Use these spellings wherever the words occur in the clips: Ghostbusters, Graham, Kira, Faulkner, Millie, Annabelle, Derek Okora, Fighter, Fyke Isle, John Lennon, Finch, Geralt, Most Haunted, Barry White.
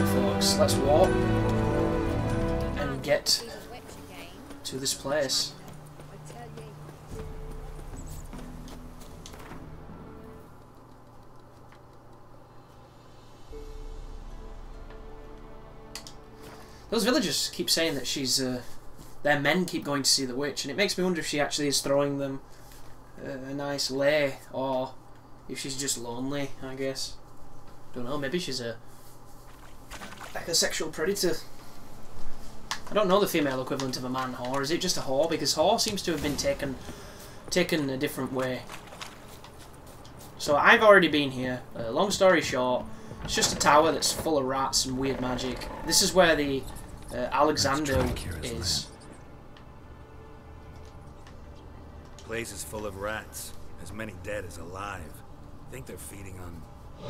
Right, folks, let's walk and get to this place. Those villagers keep saying that she's, their men keep going to see the witch, and it makes me wonder if she actually is throwing them a nice lay, or if she's just lonely, I guess. Don't know, maybe she's a, like a sexual predator. I don't know the female equivalent of a man whore. Is it just a whore? Because whore seems to have been taken a different way. So I've already been here. Long story short, it's just a tower that's full of rats and weird magic. This is where the Alexander is. The place is full of rats. As many dead as alive. I think they're feeding on...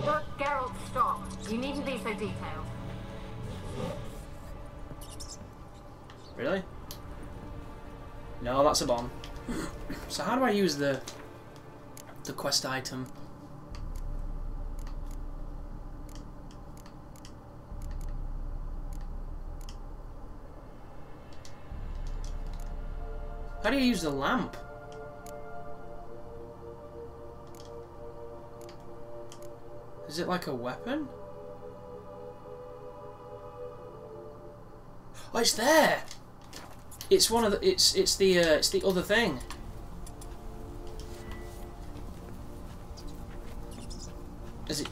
Look, Geralt, stop. You needn't be so detailed. Really? No, that's a bomb. So how do I use the quest item? How do you use the lamp? Is it like a weapon? Oh, it's there. It's one of the. It's the other thing. Is it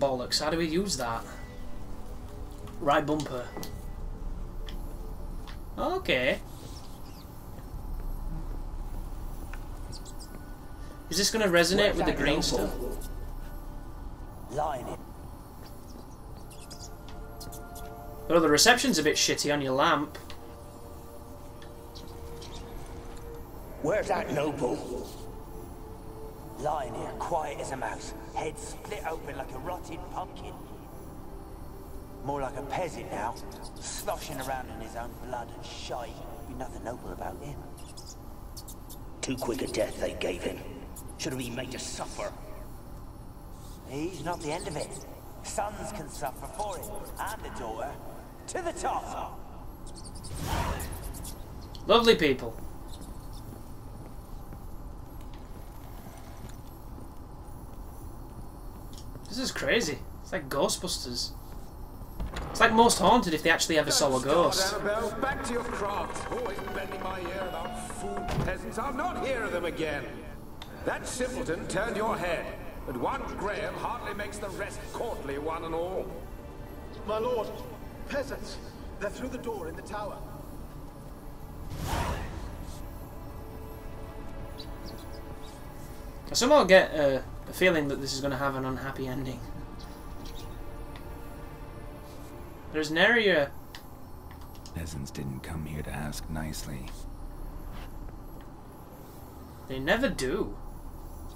bollocks? How do we use that? Right bumper. Okay. Is this going to resonate with the green stuff? Line it. Well, the reception's a bit shitty on your lamp. Where's that noble? Lying here, quiet as a mouse. Head split open like a rotted pumpkin. More like a peasant now. Sloshing around in his own blood and shy. Be nothing noble about him. Too quick a death they gave him. Should have been made to suffer. He's not the end of it. Sons can suffer for it, and the daughter. To the top! Lovely people. This is crazy. It's like Ghostbusters. It's like Most Haunted if they actually ever saw a ghost. Annabelle, back to your craft. Always bending my ear about fool peasants. I'll not hear of them again. That simpleton turned your head. But one Graham hardly makes the rest courtly, one and all. My lord, peasants, they're through the door in the tower. I somehow get a feeling that this is going to have an unhappy ending. There's an area... Peasants didn't come here to ask nicely. They never do.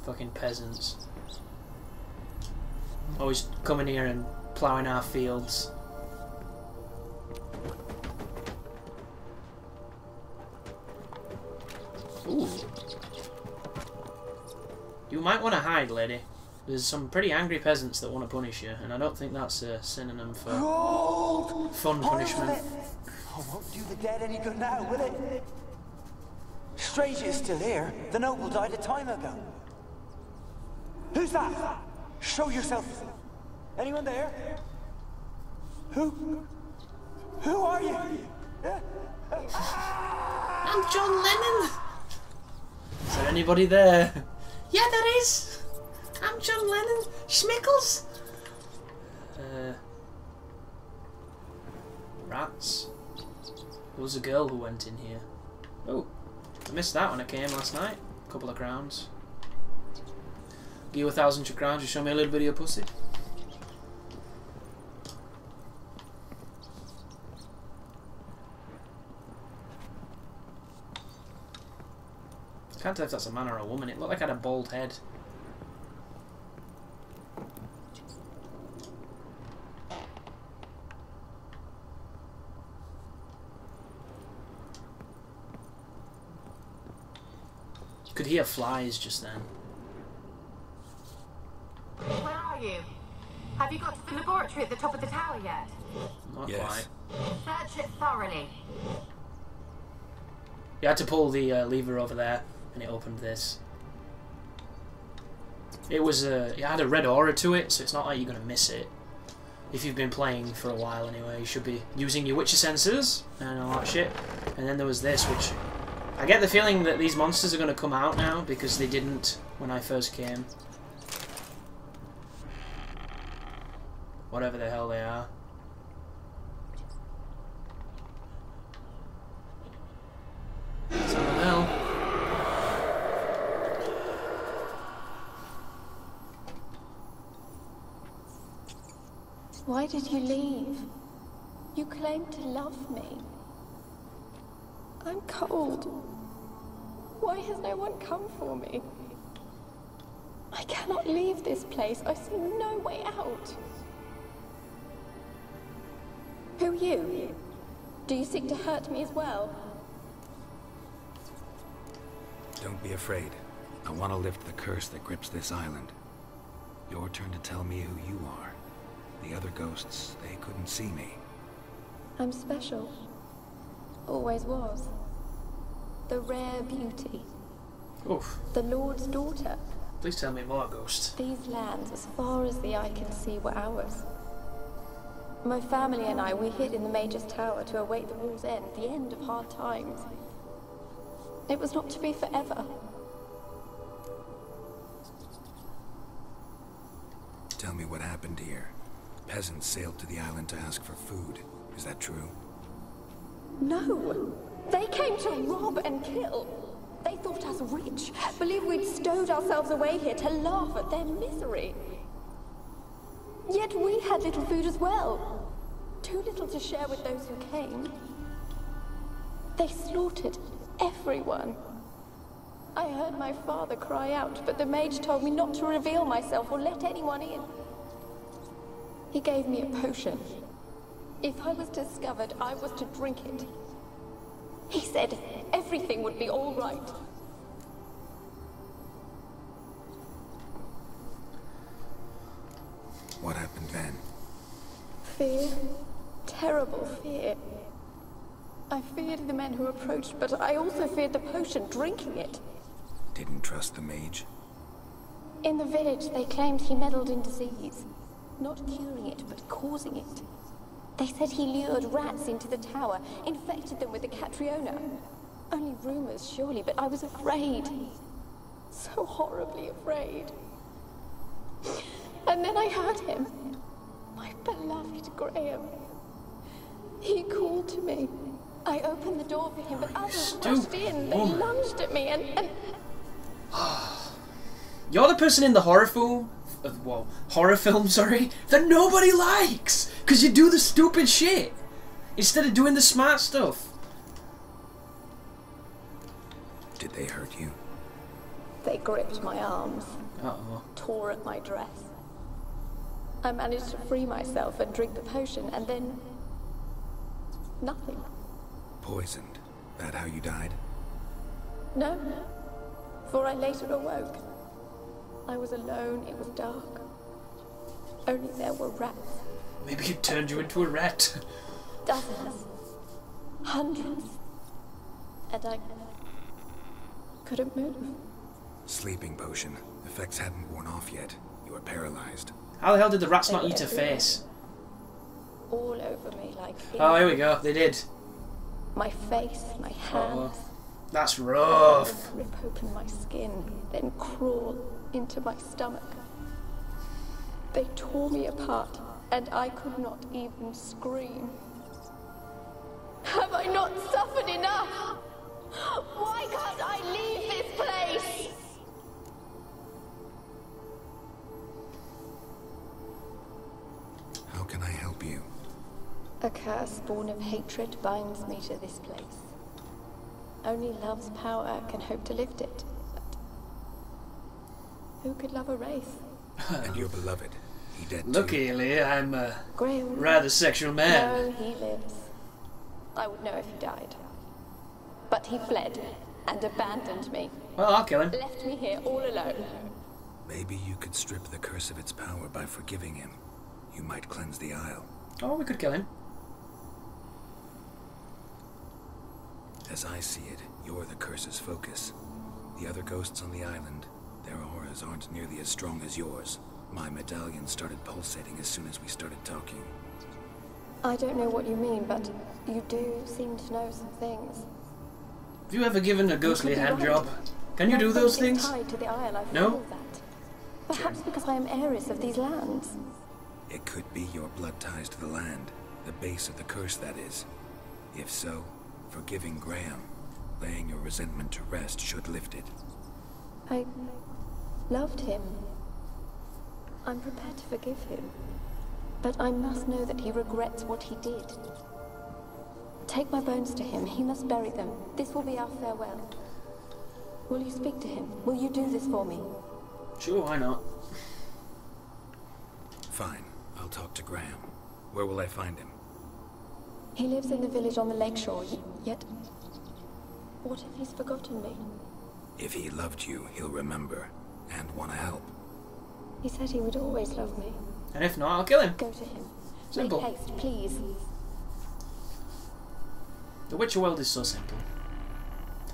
Fucking peasants. Always coming here and ploughing our fields. Ooh. You might want to hide, lady. There's some pretty angry peasants that want to punish you, and I don't think that's a synonym for fun punishment. I won't do the dead any good now, will it? Strange is still here. The noble died a time ago. Who's that? Show yourself! Anyone there? Who are you? I'm John Lennon! Is there anybody there? Yeah, there is! I'm John Lennon! Schmickles! Rats. There was a girl who went in here. Oh, I missed that when I came last night. A couple of crowns. Give you 1,000 crowns, you show me a little bit of your pussy. I can't tell if that's a man or a woman. It looked like I had a bald head. You could hear flies just then. Where are you? Have you got to the laboratory at the top of the tower yet? Not yes. Quite. Search it thoroughly. You had to pull the lever over there, and it opened this. It was a. It had a red aura to it, so it's not like you're gonna miss it. If you've been playing for a while, anyway, you should be using your Witcher sensors and all that shit. And then there was this, which I get the feeling that these monsters are gonna come out now because they didn't when I first came. Whatever the hell they are. It's on the hill. Why did you leave? You claimed to love me. I'm cold. Why has no one come for me? I cannot leave this place. I see no way out. Who are you? Do you seek to hurt me as well? Don't be afraid. I want to lift the curse that grips this island. Your turn to tell me who you are. The other ghosts, they couldn't see me. I'm special. Always was. The rare beauty. Oof. The Lord's daughter. Please tell me more, ghost. These lands, as far as the eye can see, were ours. My family and I, we hid in the Mage's Tower to await the war's end, the end of hard times. It was not to be forever. Tell me what happened here. Peasants sailed to the island to ask for food. Is that true? No! They came to rob and kill. They thought us rich, believed we'd stowed ourselves away here to laugh at their misery. Yet we had little food as well. Too little to share with those who came. They slaughtered everyone. I heard my father cry out, but the mage told me not to reveal myself or let anyone in. He gave me a potion. If I was discovered, I was to drink it. He said everything would be all right. What happened then? Fear. Terrible fear. I feared the men who approached, but I also feared the potion, drinking it. Didn't trust the mage? In the village, they claimed he meddled in disease. Not curing it, but causing it. They said he lured rats into the tower, infected them with the Catriona. Only rumors, surely, but I was afraid. So horribly afraid. And then I heard him. My beloved Graham. He called to me. I opened the door for him, but others rushed in. They lunged at me and... You're the person in the horror film... Well, horror film, sorry. That nobody likes! Because you do the stupid shit! Instead of doing the smart stuff. Did they hurt you? They gripped my arms. Uh-oh. Tore at my dress. I managed to free myself and drink the potion, and then... nothing. Poisoned? That how you died? No, for I later awoke. I was alone, it was dark. Only there were rats. Maybe it turned you into a rat. Dozens. Hundreds. And I... couldn't move. Sleeping potion. Effects hadn't worn off yet. You were paralyzed. How the hell did the rats not eat her face? All over me like... Oh, here we go. They did. My face, my hands... Oh, that's rough. Rip open my skin, then crawl into my stomach. They tore me apart, and I could not even scream. Have I not suffered enough? Why can't I leave this place? How can I help you? A curse born of hatred binds me to this place. Only love's power can hope to lift it. But who could love a race? And your beloved, he dead too. Luckily, I'm a rather sexual man. No, he lives. I would know if he died. But he fled and abandoned me. Well, I'll kill him. Left me here all alone. Maybe you could strip the curse of its power by forgiving him. You might cleanse the isle. Oh, we could kill him. As I see it, you're the curse's focus. The other ghosts on the island, their auras aren't nearly as strong as yours. My medallion started pulsating as soon as we started talking. I don't know what you mean, but you do seem to know some things. Have you ever given a ghostly hand job? Can you do those things? To the isle, I no? That. Perhaps because I am heiress of these lands. It could be your blood ties to the land, the base of the curse, that is. If so, forgiving Graham, laying your resentment to rest should lift it. I loved him. I'm prepared to forgive him, but I must know that he regrets what he did. Take my bones to him. He must bury them. This will be our farewell. Will you speak to him? Will you do this for me? Sure, why not? Fine. I'll talk to Graham. Where will I find him? He lives in the village on the lakeshore, yet... What if he's forgotten me? If he loved you, he'll remember, and want to help. He said he would always love me. And if not, I'll kill him. Go to him. Simple. Make haste, please. The Witcher world is so simple.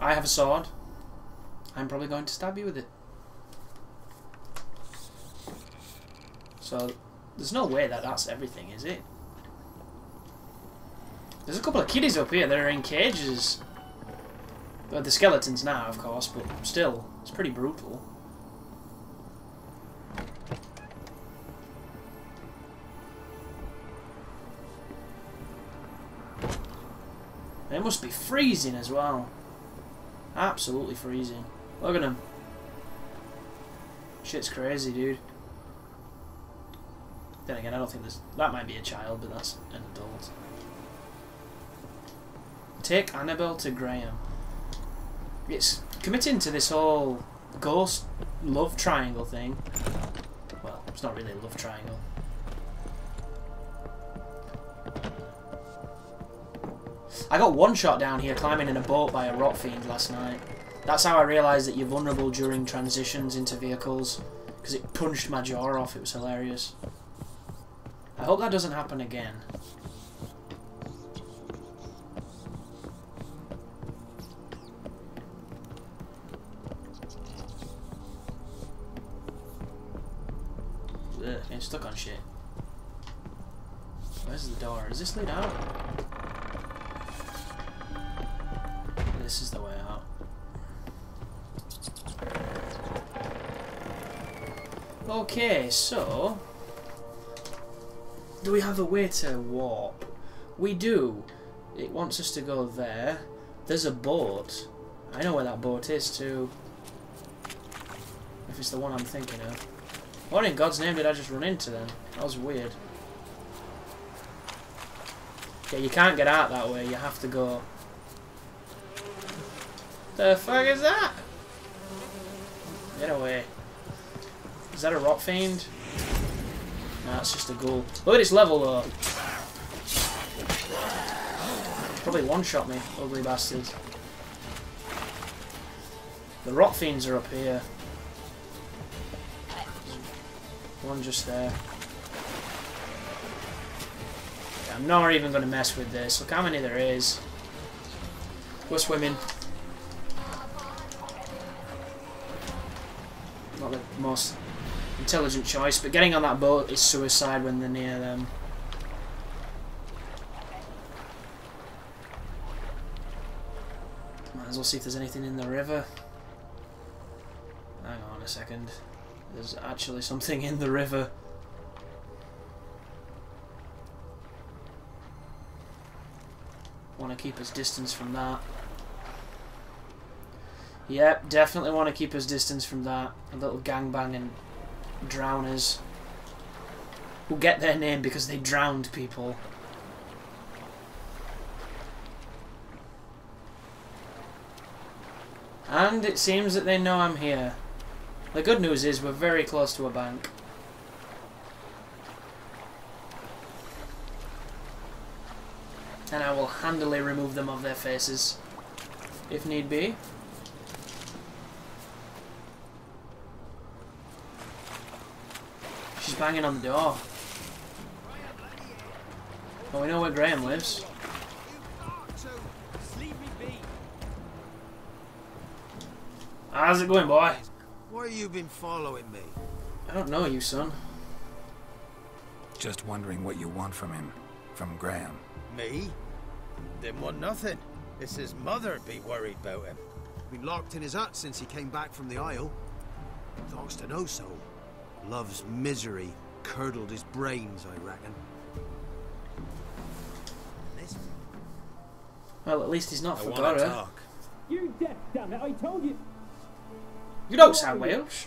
I have a sword. I'm probably going to stab you with it. So, there's no way that that's everything, is it? There's a couple of kiddies up here that are in cages. Well, the skeletons now, of course, but still, it's pretty brutal. They must be freezing as well. Absolutely freezing. Look at them. Shit's crazy, dude. Then again, I don't think there's... That might be a child, but that's an adult. Take Annabelle to Graham. It's committing to this whole ghost love triangle thing. Well, it's not really a love triangle. I got one shot down here climbing in a boat by a rot fiend last night. That's how I realised that you're vulnerable during transitions into vehicles, because it punched my jaw off. It was hilarious. I hope that doesn't happen again. Ugh, I'm stuck on shit. Where's the door? Does this lead out? This is the way out. Okay, so... Do we have a way to warp? We do. It wants us to go there. There's a boat. I know where that boat is, too. If it's the one I'm thinking of. What in God's name did I just run into then? That was weird. Yeah, you can't get out that way. You have to go... The fuck is that? Get away. Is that a rot fiend? No, it's just a ghoul. Look at its level though. Probably one-shot me, ugly bastard. The rot fiends are up here. One just there. Yeah, I'm not even going to mess with this. Look how many there is. We're swimming. Not the most intelligent choice, but getting on that boat is suicide when they're near them. Might as well see if there's anything in the river. Hang on a second. There's actually something in the river. Want to keep his distance from that. Yep, definitely want to keep us distance from that. A little gangbang and drowners who get their name because they drowned people. And it seems that they know I'm here. The good news is we're very close to a bank. And I will handily remove them off their faces, if need be. She's banging on the door. Well, we know where Graham lives. How's it going, boy? Why have you been following me? I don't know you, son. Just wondering what you want from him. From Graham. Me? Didn't want nothing. It's his mother'd be worried about him. Been locked in his hut since he came back from the Isle. Thanks to no soul. Love's misery curdled his brains, I reckon. Well, at least he's not forgot her. You deaf, damn it! I told you. You don't sound Welsh.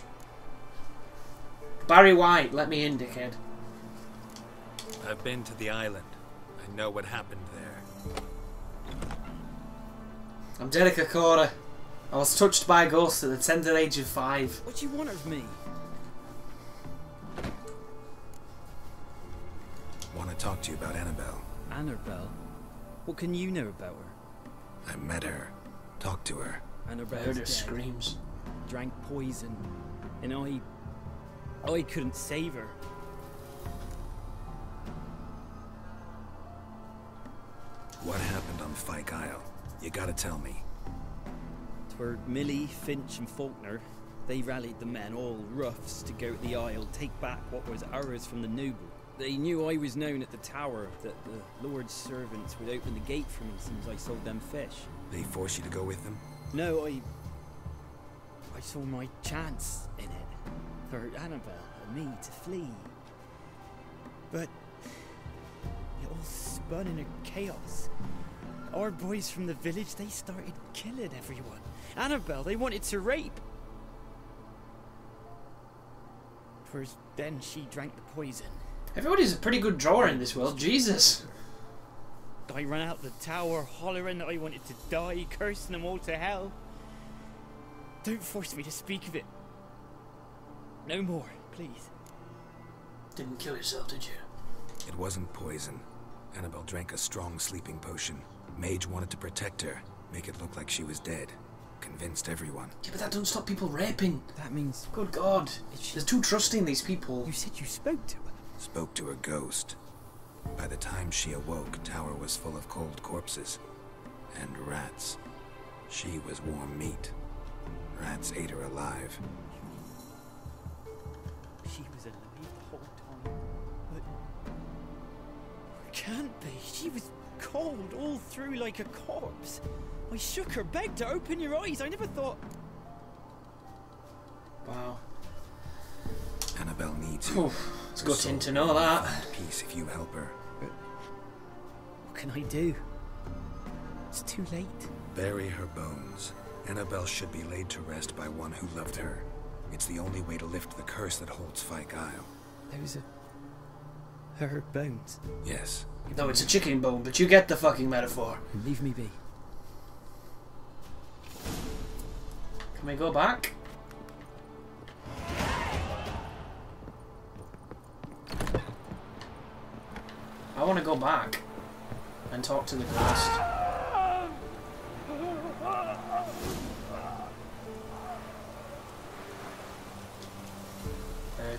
Barry White, let me in, dickhead. I've been to the island. I know what happened there. I'm Derek Okora. I was touched by a ghost at the tender age of 5. What do you want of me? Want to talk to you about Annabelle. Annabelle? What can you know about her? I met her. Talked to her. Annabelle heard her screams. Drank poison. And I couldn't save her. What happened on Fyke Isle? You gotta tell me. 'Twere Millie, Finch and Faulkner. They rallied the men, all roughs, to go to the Isle, take back what was ours from the noble. They knew I was known at the tower, that the Lord's servants would open the gate for me as soon as I sold them fish. They forced you to go with them? No, I saw my chance in it. For Annabelle and me to flee. But it all spun in a chaos. Our boys from the village, they started killing everyone. Annabelle, they wanted to rape. 'Twas then she drank the poison. Everybody's a pretty good drawer in this world, Jesus. I ran out the tower hollering that I wanted to die, cursing them all to hell. Don't force me to speak of it. No more, please. Didn't kill yourself, did you? It wasn't poison. Annabelle drank a strong sleeping potion. Mage wanted to protect her, make it look like she was dead. Convinced everyone. Yeah, but that doesn't stop people raping. That means... Good God. They're too trusting, these people. You said you spoke to her. Spoke to her ghost. By the time she awoke, tower was full of cold corpses. And rats. She was warm meat. Rats ate her alive. She was alive the whole time. But... it can't be. She was cold all through like a corpse. I shook her, begged her, open your eyes. I never thought... Wow. Annabelle needs you. It's gutting to know that. Peace if you help her. But what can I do? It's too late. Bury her bones. Annabelle should be laid to rest by one who loved her. It's the only way to lift the curse that holds Fyke Isle. Those are her bones. Yes. No, it's a chicken bone, but you get the fucking metaphor. Leave me be. Can we go back? I want to go back and talk to the ghost.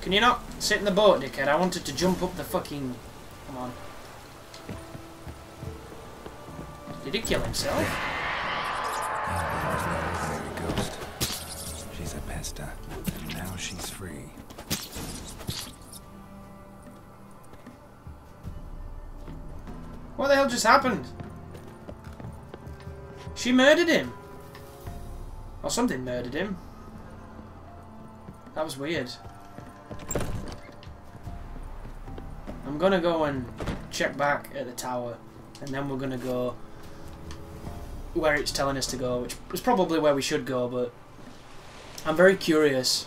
Can you not sit in the boat, dickhead? I wanted to jump up the fucking... Come on. Did he kill himself? Annabelle was not a ghost. She's a pester, and now she's free. What the hell just happened? She murdered him. Or something murdered him. That was weird. I'm gonna go and check back at the tower, and then we're gonna go where it's telling us to go, which is probably where we should go, but I'm very curious.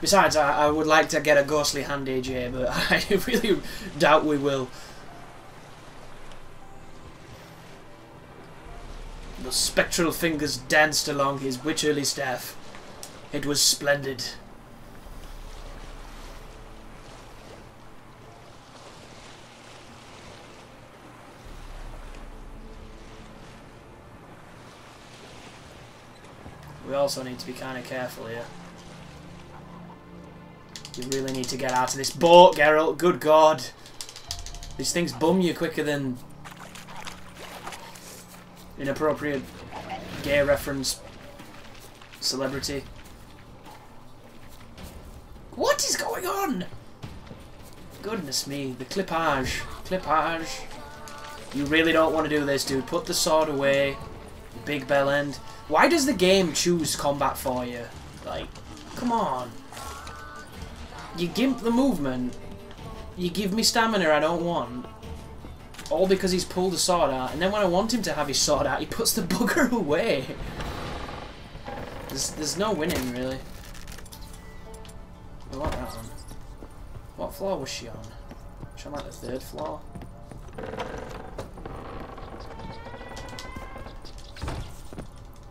Besides, I would like to get a ghostly hand AJ, but I really doubt we will. The spectral fingers danced along his witcherly staff. It was splendid. We also need to be kind of careful here. You really need to get out of this boat, Geralt. Good God. These things bum you quicker than inappropriate gay reference celebrity. What is going on? Goodness me. The clippage. Clippage. You really don't want to do this, dude. Put the sword away. The big bell end. Why does the game choose combat for you? Like, come on. You gimp the movement. You give me stamina I don't want. All because he's pulled the sword out. And then when I want him to have his sword out, he puts the bugger away. There's no winning, really. I like that one. What floor was she on? She on like the third floor?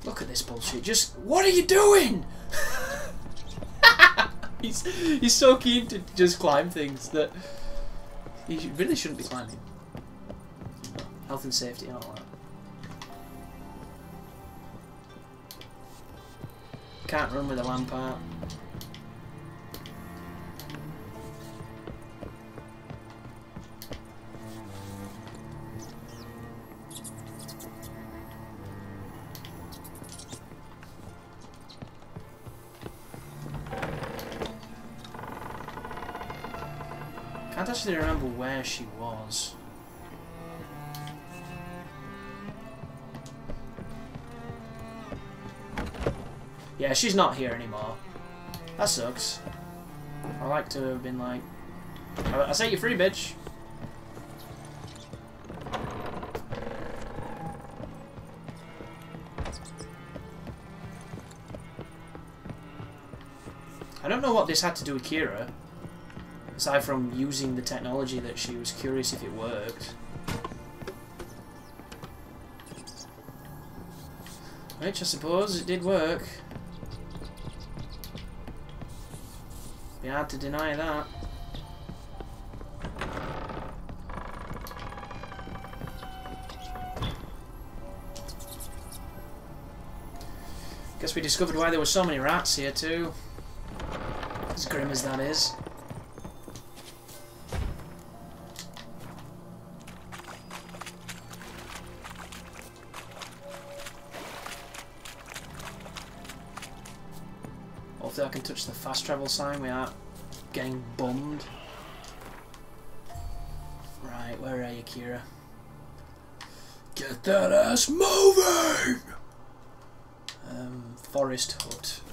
Look at this bullshit. Just, what are you doing? He's so keen to just climb things that he really shouldn't be climbing. Health and safety and all that. Can't run with a lamp out. Can't actually remember where she was. Yeah, she's not here anymore. That sucks. I like to have been like, I set you free, bitch. I don't know what this had to do with Kira. Aside from using the technology that she was curious if it worked. Which I suppose it did work. Be hard to deny that. Guess we discovered why there were so many rats here too. As grim as that is. Hopefully I can touch the fast travel sign without getting bummed. Right, where are you, Kira? Get that ass moving! Forest hut.